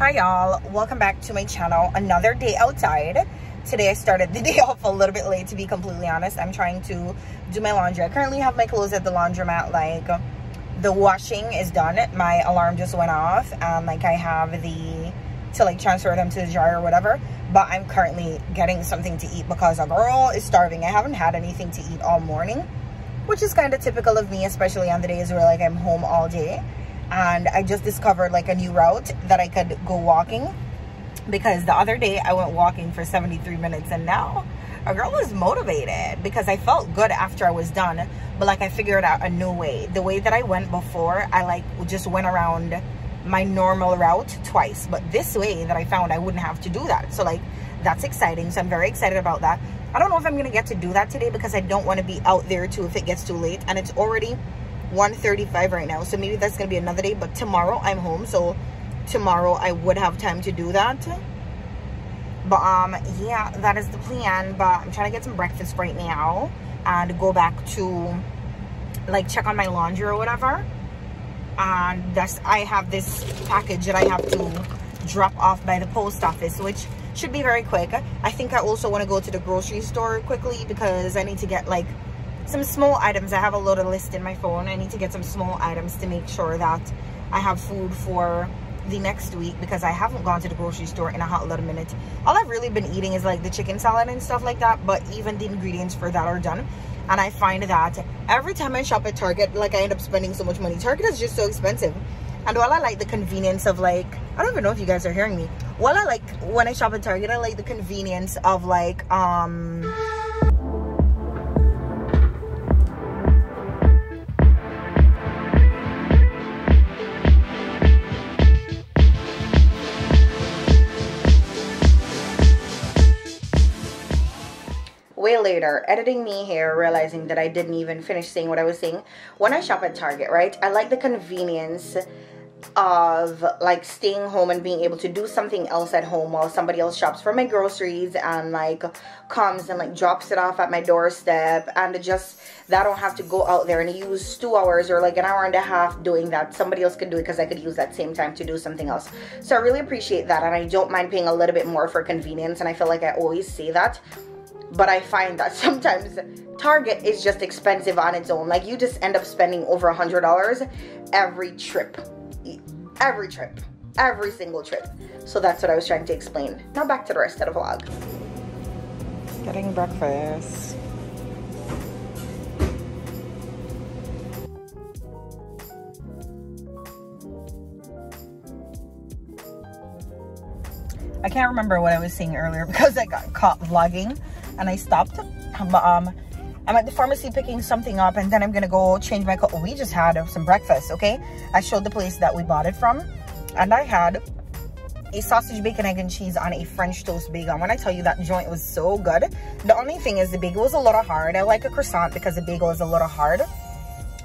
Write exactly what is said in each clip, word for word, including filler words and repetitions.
Hi y'all, welcome back to my channel. Another day outside. Today I started the day off a little bit late, to be completely honest. I'm trying to do my laundry. I currently have my clothes at the laundromat. Like, the washing is done, my alarm just went off, and like I have the to like transfer them to the dryer or whatever, but I'm currently getting something to eat because a girl is starving. I haven't had anything to eat all morning, which is kind of typical of me, especially on the days where like I'm home all day. And I just discovered like a new route that I could go walking, because the other day I went walking for seventy-three minutes, and now a girl was motivated because I felt good after I was done. But like I figured out a new way. The way that I went before, I like just went around my normal route twice, but this way that I found, I wouldn't have to do that. So like that's exciting. So I'm very excited about that. I don't know if I'm gonna get to do that today because I don't want to be out there too if it gets too late, and it's already one thirty-five right now, so maybe that's gonna be another day. But tomorrow I'm home, so tomorrow I would have time to do that. But um yeah, that is the plan. But I'm trying to get some breakfast right now and go back to like check on my laundry or whatever. And that's I have this package that I have to drop off by the post office, which should be very quick. I think I also want to go to the grocery store quickly because I need to get like some small items. I have a lot of list in my phone. I need to get some small items to make sure that I have food for the next week, because I haven't gone to the grocery store in a hot little minute. All I've really been eating is like the chicken salad and stuff like that, but even the ingredients for that are done. And I find that every time I shop at Target, like I end up spending so much money. Target is just so expensive. And while I like the convenience of like, I don't even know if you guys are hearing me. While I like, when I shop at Target, I like the convenience of like, um... way later editing me here, realizing that I didn't even finish saying what I was saying. When I shop at Target, right, I like the convenience of like staying home and being able to do something else at home while somebody else shops for my groceries and like comes and like drops it off at my doorstep, and just that I don't have to go out there and use two hours or like an hour and a half doing that. Somebody else could do it because I could use that same time to do something else. So I really appreciate that, and I don't mind paying a little bit more for convenience, and I feel like I always say that. But I find that sometimes Target is just expensive on its own. Like, you just end up spending over a hundred dollars every trip, every trip, every single trip. So that's what I was trying to explain. Now back to the rest of the vlog. Getting breakfast. I can't remember what I was saying earlier because I got caught vlogging and I stopped. But um, I'm at the pharmacy picking something up, and then I'm gonna go change my coat. We just had some breakfast, okay? I showed the place that we bought it from, and I had a sausage, bacon, egg, and cheese on a French toast bagel. And when I tell you that joint was so good, the only thing is the bagel was a little hard. I like a croissant because the bagel is a little hard,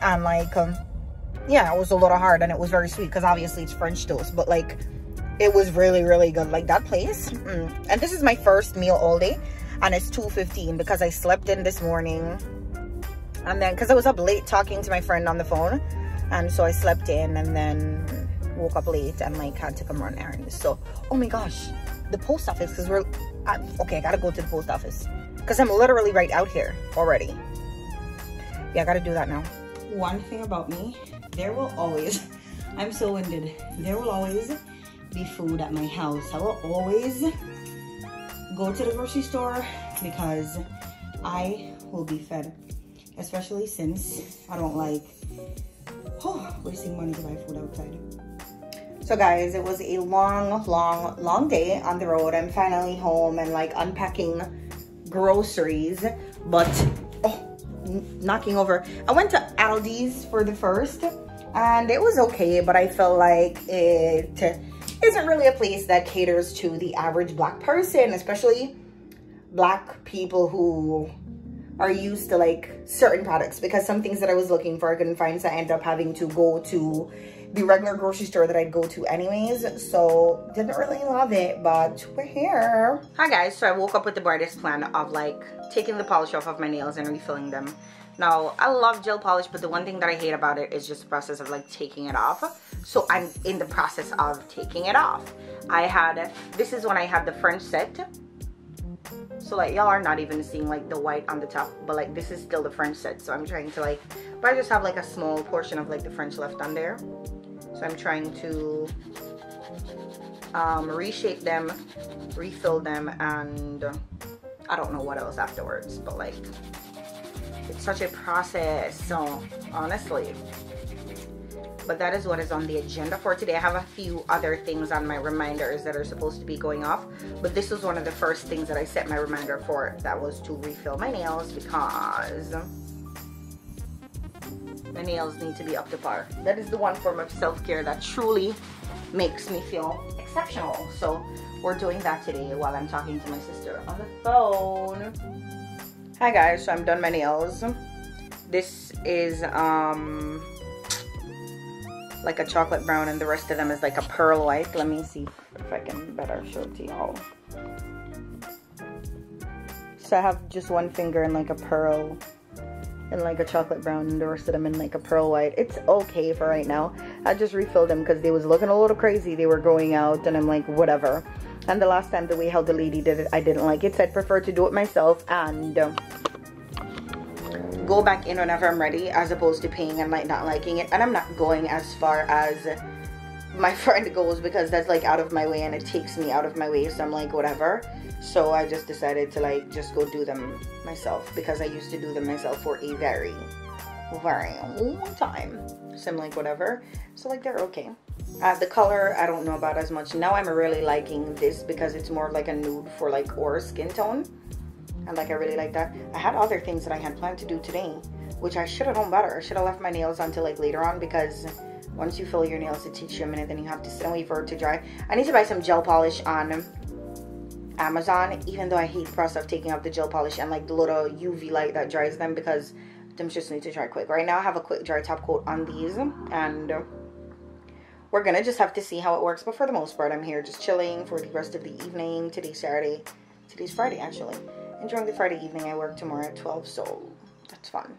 and like um, yeah, it was a little hard, and it was very sweet because obviously it's French toast. But like, it was really really good. Like that place, mm-mm. And this is my first meal all day, and it's two fifteen because I slept in this morning, and then because I was up late talking to my friend on the phone, and so I slept in and then woke up late and like had to come run errands. So oh my gosh, the post office, because we're I, okay I gotta go to the post office because I'm literally right out here already. Yeah, I gotta do that now. One thing about me, there will always I'm so winded there will always be food at my house. I will always go to the grocery store because I will be fed, especially since I don't like oh, wasting money to buy food outside. So guys, it was a long long long day on the road. I'm finally home and like unpacking groceries, but oh, knocking over. I went to Aldi's for the first, and it was okay, but I felt like it isn't really a place that caters to the average black person, especially black people who are used to like certain products, because some things that I was looking for I couldn't find, so I ended up having to go to the regular grocery store that I'd go to anyways. So didn't really love it, but we're here. Hi guys, so I woke up with the brightest plan of like taking the polish off of my nails and refilling them Now, I love gel polish, but the one thing that I hate about it is just the process of like taking it off. So I'm in the process of taking it off. I had, this is when I had the French set. So like y'all are not even seeing like the white on the top, but like this is still the French set. So I'm trying to like, but I just have like a small portion of like the French left on there. So I'm trying to um, reshape them, refill them, and I don't know what else afterwards, but like it's such a process, so honestly. But that is what is on the agenda for today. I have a few other things on my reminders that are supposed to be going off, but this was one of the first things that I set my reminder for. That was to refill my nails because my nails need to be up to par. That is the one form of self-care that truly makes me feel exceptional. So we're doing that today while I'm talking to my sister on the phone. Hi guys, so I'm done my nails. This is um like a chocolate brown and the rest of them is like a pearl white. Let me see if I can better show it to y'all. So I have just one finger in like a pearl and like a chocolate brown and the rest of them in like a pearl white. It's okay for right now. I just refilled them because they was looking a little crazy. They were going out and I'm like whatever. And the last time the way how the lady did it, I didn't like it. So I prefer to do it myself and um, go back in whenever I'm ready as opposed to paying and like not liking it. And I'm not going as far as my friend goes because that's like out of my way and it takes me out of my way, so I'm like whatever. So I just decided to like just go do them myself because I used to do them myself for a very very long time, so I'm like whatever. So like they're okay. Uh, the color I don't know about as much. Now I'm really liking this because it's more like a nude for like or skin tone. And like I really like that. I had other things that I had planned to do today, which I should have done better. I should have left my nails until like later on because once you fill your nails, it takes you a minute. Then you have to sit and wait for it to dry. I need to buy some gel polish on Amazon, even though I hate the process of taking off the gel polish and like the little U V light that dries them because them just need to dry quick. Right now I have a quick dry top coat on these and we're gonna just have to see how it works. But for the most part, I'm here just chilling for the rest of the evening. Today's Saturday. Today's Friday, actually. And during the Friday evening, I work tomorrow at twelve, so that's fun.